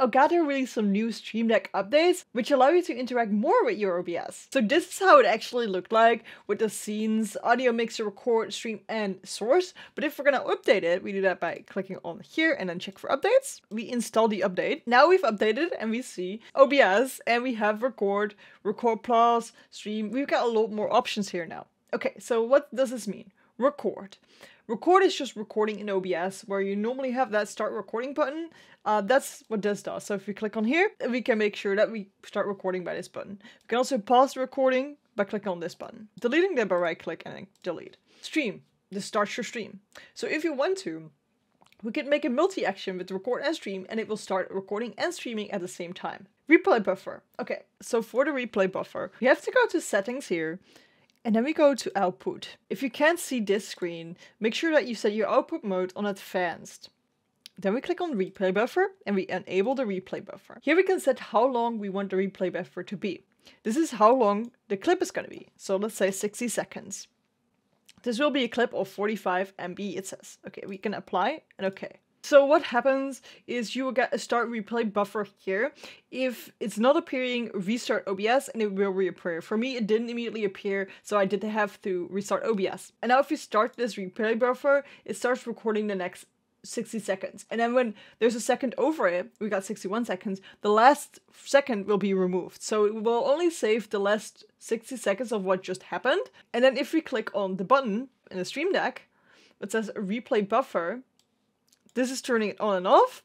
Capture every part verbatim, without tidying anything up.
Elgato released some new Stream Deck updates, which allow you to interact more with your O B S. So this is how it actually looked like with the scenes, audio mixer, record, stream, and source. But if we're gonna update it, we do that by clicking on here and then check for updates. We install the update. Now we've updated and we see O B S and we have record, record plus, stream. We've got a lot more options here now. Okay, so what does this mean? Record. Record is just recording in O B S, where you normally have that start recording button. Uh, that's what this does. So if we click on here, we can make sure that we start recording by this button. We can also pause the recording by clicking on this button. Deleting that by right click and then delete. Stream. This starts your stream. So if you want to, we can make a multi-action with record and stream, and it will start recording and streaming at the same time. Replay buffer. Okay, so for the replay buffer, you have to go to settings here. And then we go to output. If you can't see this screen, make sure that you set your output mode on advanced. Then we click on replay buffer and we enable the replay buffer. Here we can set how long we want the replay buffer to be. This is how long the clip is gonna be. So let's say sixty seconds. This will be a clip of forty-five M B, it says. Okay, we can apply and okay. So what happens is you will get a start replay buffer here. If it's not appearing, restart O B S and it will reappear. For me, it didn't immediately appear, so I did have to restart O B S. And now if you start this replay buffer, it starts recording the next sixty seconds. And then when there's a second over it, we got sixty-one seconds, the last second will be removed. So it will only save the last sixty seconds of what just happened. And then if we click on the button in the Stream Deck, it says replay buffer. This is turning it on and off.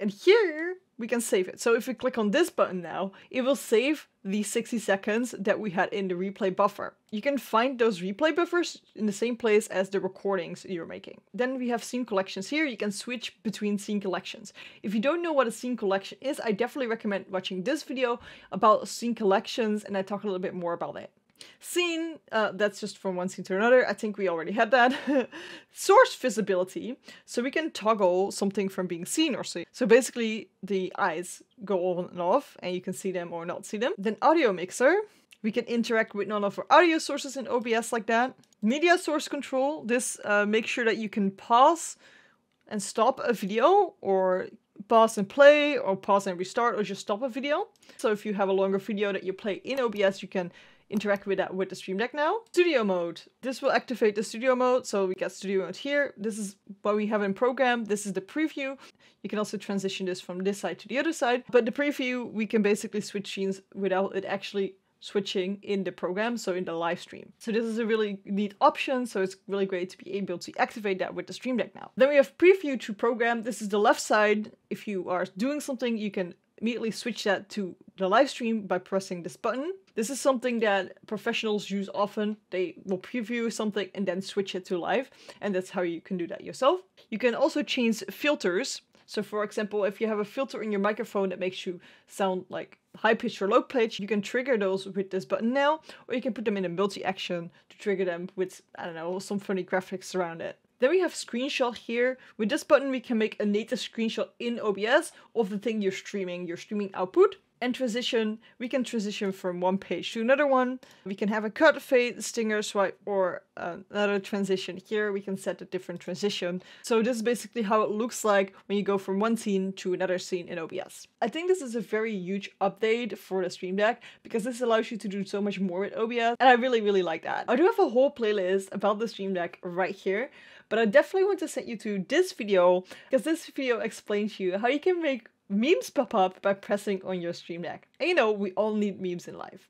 And here we can save it. So if we click on this button now, it will save the sixty seconds that we had in the replay buffer. You can find those replay buffers in the same place as the recordings you're making. Then we have scene collections here. You can switch between scene collections. If you don't know what a scene collection is, I definitely recommend watching this video about scene collections and I talk a little bit more about it. Scene, uh, that's just from one scene to another. I think we already had that. Source visibility, so we can toggle something from being seen or seen. So basically the eyes go on and off and you can see them or not see them. Then audio mixer, we can interact with none of our audio sources in O B S like that. Media source control, this uh, makes sure that you can pause and stop a video or pause and play or pause and restart or just stop a video. So if you have a longer video that you play in O B S, you can interact with that with the Stream Deck now. Studio mode. This will activate the studio mode. So we got studio mode here. This is what we have in program. This is the preview. You can also transition this from this side to the other side. But the preview, we can basically switch scenes without it actually switching in the program, so in the live stream. So this is a really neat option, so it's really great to be able to activate that with the Stream Deck now. Then we have preview to program. This is the left side. If you are doing something, you can immediately switch that to the live stream by pressing this button. This is something that professionals use often. They will preview something and then switch it to live, and that's how you can do that yourself. You can also change filters. So for example, if you have a filter in your microphone that makes you sound like high pitch or low pitch, you can trigger those with this button now, or you can put them in a multi-action to trigger them with, I don't know, some funny graphics around it. Then we have screenshot here. With this button, we can make a native screenshot in O B S of the thing you're streaming, your streaming output. And transition, we can transition from one page to another one. We can have a cut, fade, stinger, swipe, or uh, another transition here. We can set a different transition. So this is basically how it looks like when you go from one scene to another scene in O B S. I think this is a very huge update for the Stream Deck because this allows you to do so much more with O B S, and I really, really like that. I do have a whole playlist about the Stream Deck right here, but I definitely want to send you to this video because this video explains to you how you can make memes pop up by pressing on your Stream Deck. And you know, we all need memes in life.